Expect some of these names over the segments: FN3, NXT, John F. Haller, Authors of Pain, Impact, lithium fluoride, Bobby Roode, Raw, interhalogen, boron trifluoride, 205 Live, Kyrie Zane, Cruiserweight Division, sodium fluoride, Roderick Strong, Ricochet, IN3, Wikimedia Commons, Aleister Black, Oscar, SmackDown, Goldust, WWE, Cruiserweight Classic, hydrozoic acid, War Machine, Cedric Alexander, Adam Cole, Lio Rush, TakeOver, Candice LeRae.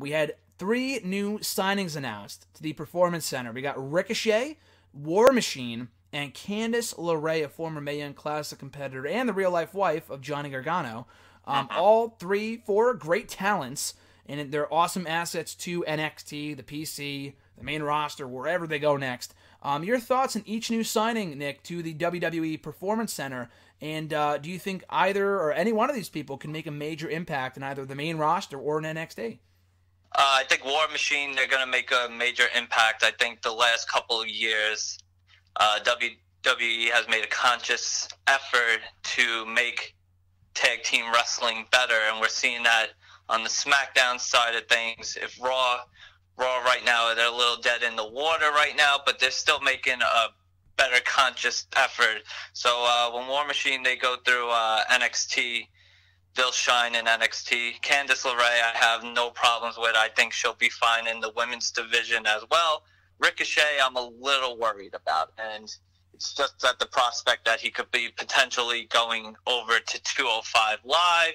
We had 3 new signings announced to the Performance Center. We got Ricochet, War Machine, and Candice LeRae, a former Mae Young Classic competitor and the real-life wife of Johnny Gargano. All 4 great talents, and they're awesome assets to NXT, the PC, the main roster, wherever they go next. Your thoughts on each new signing, Nick, to the WWE Performance Center, and do you think either or any one of these people can make a major impact in either the main roster or in NXT? I think War Machine, they're going to make a major impact. I think the last couple of years, WWE has made a conscious effort to make tag team wrestling better, and we're seeing that on the SmackDown side of things. If Raw right now, they're a little dead in the water right now, but they're still making a better conscious effort. So when War Machine, they go through NXT, they'll shine in NXT. Candice LeRae, I have no problems with. I think she'll be fine in the women's division as well. Ricochet, I'm a little worried about, and it's just that the prospect that he could be potentially going over to 205 Live.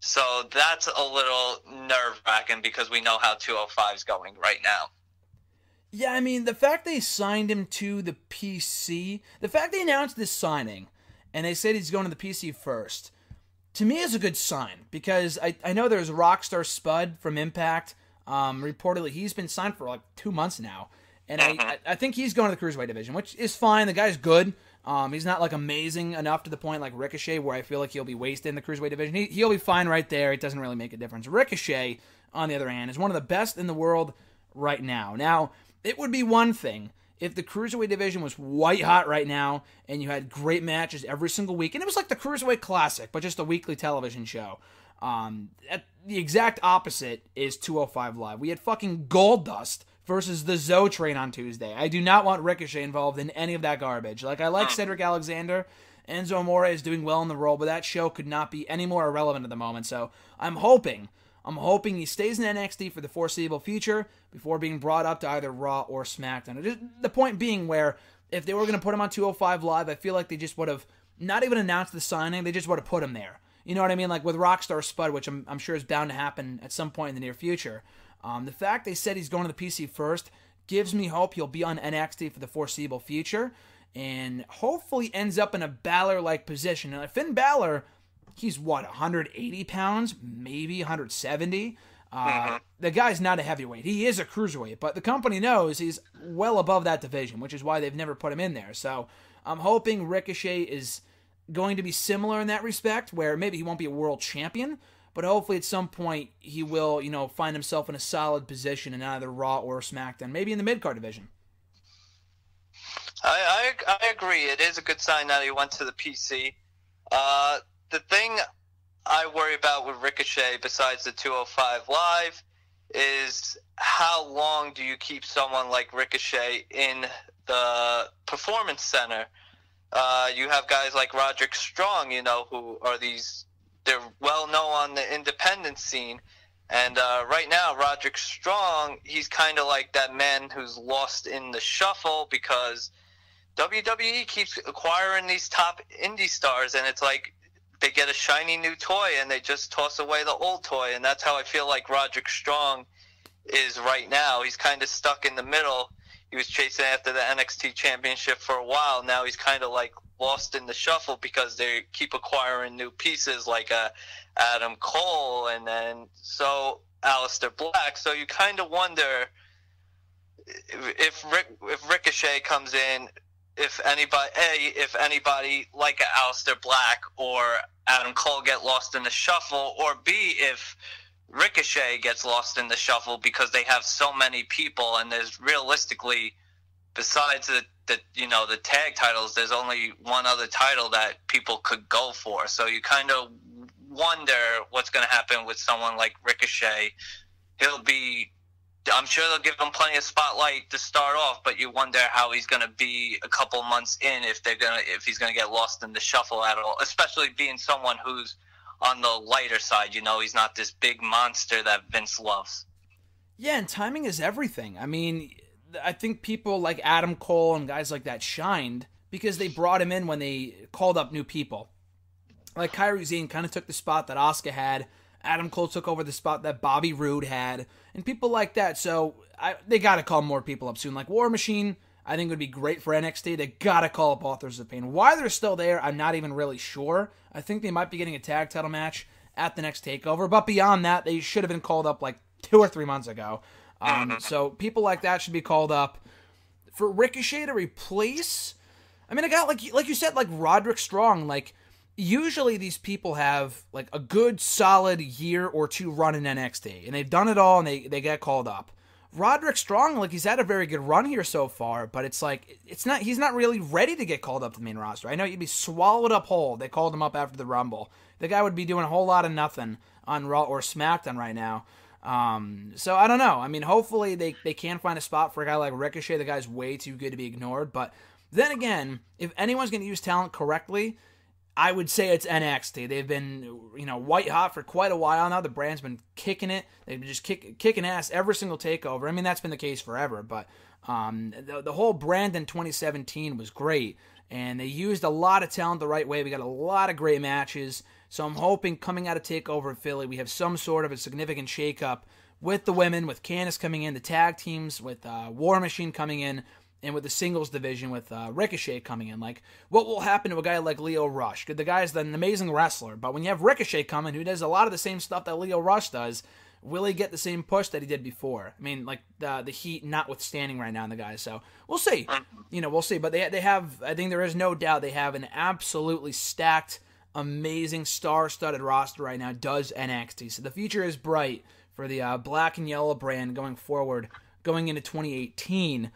So that's a little nerve-wracking because we know how 205 is going right now. Yeah, I mean, the fact they signed him to the PC, the fact they announced this signing, and they said he's going to the PC first, to me is a good sign because I know there's Rockstar Spud from Impact. Reportedly, he's been signed for like 2 months now. And I think he's going to the Cruiserweight division, which is fine. The guy's good. He's not like amazing enough to the point like Ricochet, where I feel like he'll be wasted in the Cruiserweight division. He'll be fine right there. It doesn't really make a difference. Ricochet, on the other hand, is one of the best in the world right now. Now, it would be one thing if the Cruiserweight division was white hot right now and you had great matches every single week. And it was like the Cruiserweight Classic, but just a weekly television show. The exact opposite is 205 Live. We had fucking Goldust versus the Zoe Train on Tuesday. I do not want Ricochet involved in any of that garbage. Like, I like Cedric Alexander. Enzo Amore is doing well in the role, but that show could not be any more irrelevant at the moment. So I'm hoping he stays in NXT for the foreseeable future before being brought up to either Raw or SmackDown. Just, the point being where if they were going to put him on 205 Live, I feel like they just would have not even announced the signing. They just would have put him there. You know what I mean? Like with Rockstar Spud, which I'm sure is bound to happen at some point in the near future. The fact they said he's going to the PC first gives me hope he'll be on NXT for the foreseeable future and hopefully ends up in a Balor-like position. And Finn Balor, he's what, 180 pounds? Maybe 170? The guy's not a heavyweight. He is a cruiserweight, but the company knows he's well above that division, which is why they've never put him in there. So I'm hoping Ricochet is going to be similar in that respect, where maybe he won't be a world champion, but hopefully at some point he will, you know, find himself in a solid position in either Raw or SmackDown, maybe in the mid-card division. I agree. It is a good sign that he went to the PC. The thing I worry about with Ricochet, besides the 205 Live, is how long do you keep someone like Ricochet in the Performance Center? You have guys like Roderick Strong, you know, who are these... They're well known on the independent scene, and right now Roderick Strong, he's kind of like that man who's lost in the shuffle because WWE keeps acquiring these top indie stars, and it's like they get a shiny new toy and they just toss away the old toy, and that's how I feel like Roderick Strong is right now. He's kind of stuck in the middle. He was chasing after the NXT championship for a while. Now he's kind of like lost in the shuffle because they keep acquiring new pieces like Adam Cole and then so Aleister Black. So you kind of wonder if Ricochet comes in, if anybody like Aleister Black or Adam Cole get lost in the shuffle, or B, if Ricochet gets lost in the shuffle because they have so many people, and there's realistically, besides the tag titles, there's only one other title that people could go for. So you kind of wonder what's going to happen with someone like Ricochet. I'm sure they'll give him plenty of spotlight to start off, but you wonder how he's going to be a couple months in if he's going to get lost in the shuffle at all, especially being someone who's on the lighter side. You know, he's not this big monster that Vince loves. Yeah, and timing is everything. I mean, I think people like Adam Cole and guys like that shined because they brought him in when they called up new people. Like Kyrie Zane kind of took the spot that Oscar had Adam Cole took over the spot that Bobby Roode had, and people like that. So they got to call more people up soon. Like War Machine, I think would be great for NXT. They got to call up Authors of Pain. Why they're still there, I'm not even really sure. I think they might be getting a tag title match at the next TakeOver. But beyond that, they should have been called up like 2 or 3 months ago. So people like that should be called up. For Ricochet to replace... I mean, I got, like you said, like Roderick Strong, like... Usually these people have like a good solid year or two run in NXT, and they've done it all, and they get called up. Roderick Strong, like, he's had a very good run here so far, but it's like he's not really ready to get called up to the main roster. I know you'd be swallowed up whole. They called him up after the Rumble. The guy would be doing a whole lot of nothing on Raw or SmackDown right now. So I don't know. I mean, hopefully they can find a spot for a guy like Ricochet. The guy's way too good to be ignored. But then again, if anyone's going to use talent correctly, I would say it's NXT. They've been, you know, white hot for quite a while now. The brand's been kicking it. They've been just kicking ass every single TakeOver. I mean, that's been the case forever, but the whole brand in 2017 was great, and they used a lot of talent the right way. We got a lot of great matches, so I'm hoping coming out of TakeOver Philly, we have some sort of a significant shakeup with the women, with Candice coming in, the tag teams, with War Machine coming in, and with the singles division, with Ricochet coming in. Like, what will happen to a guy like Lio Rush? The guy's an amazing wrestler, but when you have Ricochet coming, who does a lot of the same stuff that Lio Rush does, will he get the same push that he did before? I mean, like, the heat notwithstanding right now in the guys. So, we'll see. You know, we'll see. But they have, I think there is no doubt, they have an absolutely stacked, amazing, star-studded roster right now, does NXT. So the future is bright for the black and yellow brand going forward, going into 2018.